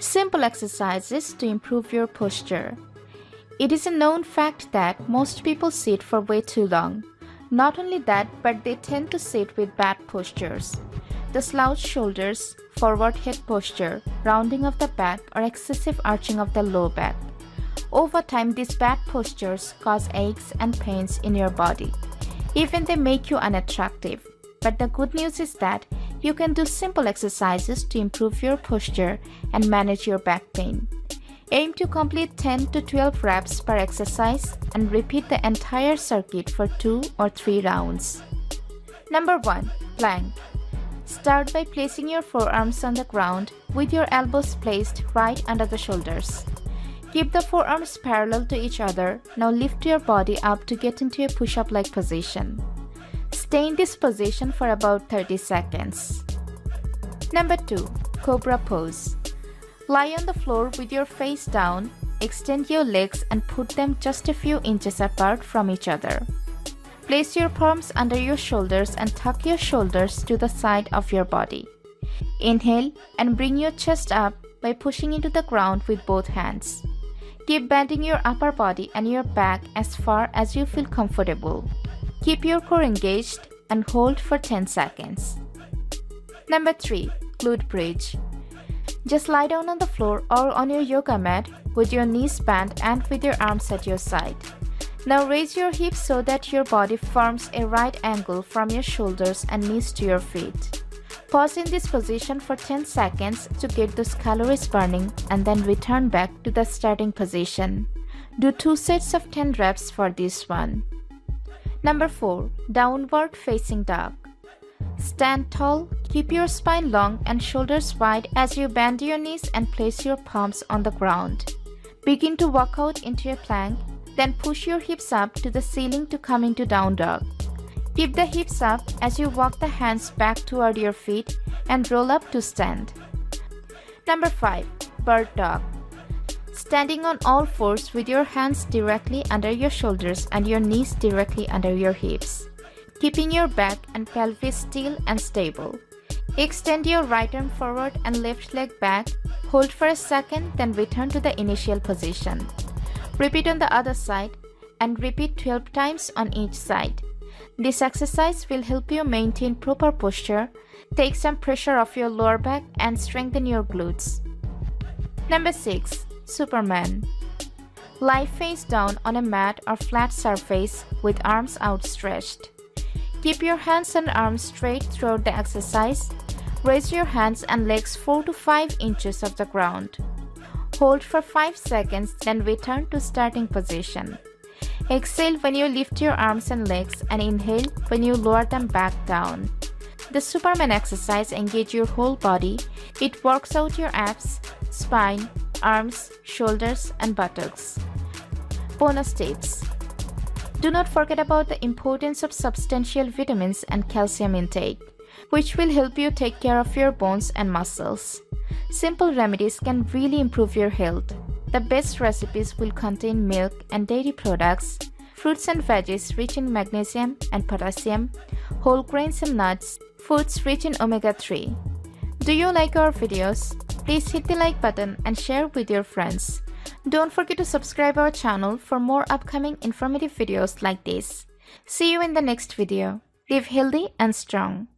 Simple exercises to improve your posture. It is a known fact that most people sit for way too long. Not only that, but they tend to sit with bad postures. The slouched shoulders, forward head posture, rounding of the back, or excessive arching of the low back. Over time, these bad postures cause aches and pains in your body. Even they make you unattractive. But the good news is that you can do simple exercises to improve your posture and manage your back pain. Aim to complete 10 to 12 reps per exercise and repeat the entire circuit for 2 or 3 rounds. Number 1. Plank. Start by placing your forearms on the ground with your elbows placed right under the shoulders. Keep the forearms parallel to each other. Now lift your body up to get into a push-up like position. Stay in this position for about 30 seconds. Number 2. Cobra pose. Lie on the floor with your face down, extend your legs and put them just a few inches apart from each other. Place your palms under your shoulders and tuck your shoulders to the side of your body. Inhale and bring your chest up by pushing into the ground with both hands. Keep bending your upper body and your back as far as you feel comfortable. Keep your core engaged and hold for 10 seconds. Number 3. Glute bridge. Just lie down on the floor or on your yoga mat with your knees bent and with your arms at your side. Now raise your hips so that your body forms a right angle from your shoulders and knees to your feet. Pause in this position for 10 seconds to get those calories burning and then return back to the starting position. Do 2 sets of 10 reps for this one. Number 4. Downward facing dog. Stand tall, keep your spine long and shoulders wide as you bend your knees and place your palms on the ground. Begin to walk out into a plank, then push your hips up to the ceiling to come into down dog. Keep the hips up as you walk the hands back toward your feet and roll up to stand. Number 5. Bird dog. Standing on all fours with your hands directly under your shoulders and your knees directly under your hips. Keeping your back and pelvis still and stable. Extend your right arm forward and left leg back. Hold for a second, then return to the initial position. Repeat on the other side and repeat 12 times on each side. This exercise will help you maintain proper posture, take some pressure off your lower back and strengthen your glutes. Number 6. Superman. Lie face down on a mat or flat surface with arms outstretched. Keep your hands and arms straight throughout the exercise. Raise your hands and legs 4 to 5 inches off the ground. Hold for 5 seconds, then return to starting position. Exhale when you lift your arms and legs and inhale when you lower them back down. The Superman exercise engages your whole body. It works out your abs, spine, arms, shoulders, and buttocks. Bonus tips. Do not forget about the importance of substantial vitamins and calcium intake, which will help you take care of your bones and muscles. Simple remedies can really improve your health. The best recipes will contain milk and dairy products, fruits and veggies rich in magnesium and potassium, whole grains and nuts, foods rich in omega-3. Do you like our videos? Please hit the like button and share with your friends. Don't forget to subscribe our channel for more upcoming informative videos like this. See you in the next video. Live healthy and strong.